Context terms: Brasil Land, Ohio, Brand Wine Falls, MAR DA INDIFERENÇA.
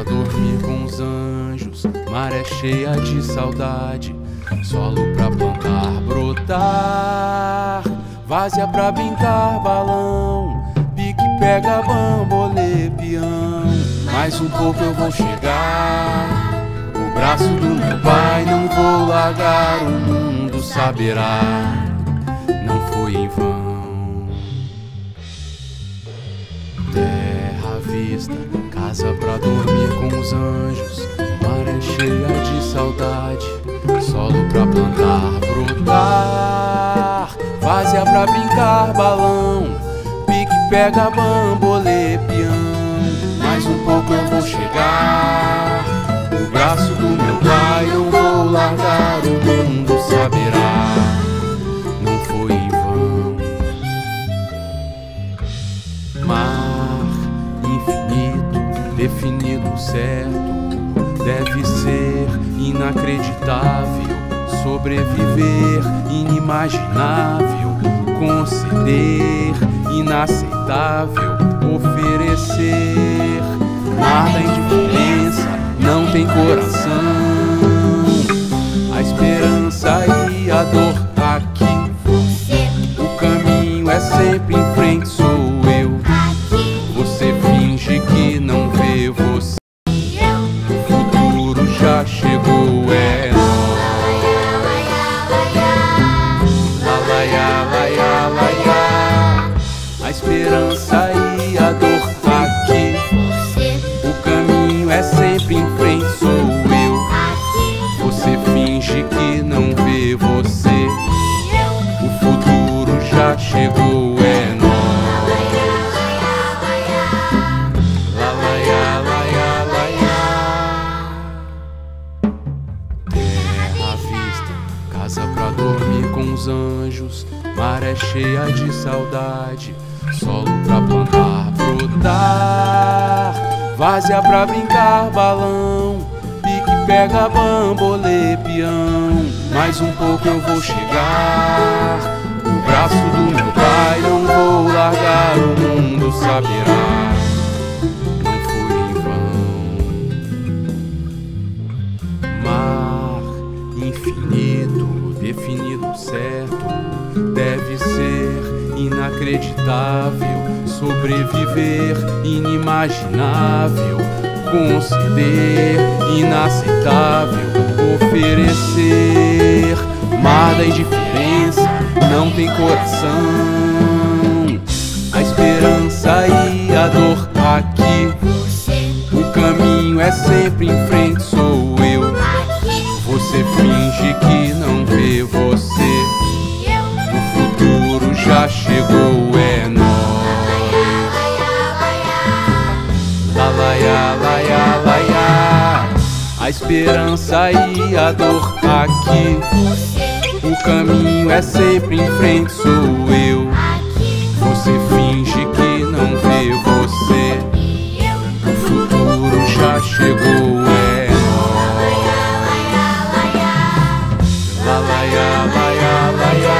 Só dormir com os anjos, maré cheia de saudade. Solo pra plantar, brotar, várzea pra brincar, balão, pique, pega, bambolê, peão. Mais um pouco eu vou chegar, o braço do meu pai não vou largar. O mundo saberá, não foi em vão. Terra à vista, casa pra dormir com os anjos, maré cheia de saudade. Solo pra plantar, brotar, várzea pra brincar, balão, pique, pega, bambolê, peão. Mais um pouco eu vou chegar, o braço do meu pai eu vou largar. O mundo saberá, não foi em vão. Mar infinito, definido certo, deve ser inacreditável, sobreviver inimaginável, conceder inaceitável, oferecer. Mar da indiferença não tem coração, a esperança e a dor aqui. O caminho é sempre em frente, sou eu. Você finge que não vê você. O futuro já chegou. A esperança e a dor aqui. O caminho é sempre em frente, sou eu. Você finge que não vê você. O futuro já chegou, é nós. Lalaiá, laiá, laiá. Terra à vista, casa pra dormir com os anjos, maré cheia de saudade. Solo pra plantar, brotar, várzea pra brincar, balão, pique, pega, bambolê, peão. Mais um pouco eu vou chegar, o braço do meu pai não vou largar. O mundo saberá, não foi em vão. Mar infinito, definido certo, deve ser inacreditável, sobreviver inimaginável, conceder inaceitável, oferecer. Mar da indiferença não tem coração, a esperança e a dor aqui. O caminho é sempre em frente, sou eu. Você finge que não vê você. Já chegou, é nós. Lalaiá, laiá, laiá. A esperança e a dor aqui. O caminho é sempre em frente, sou eu. Você finge que não vê você. O futuro já chegou, é nós. Lalaiá, laiá, laiá.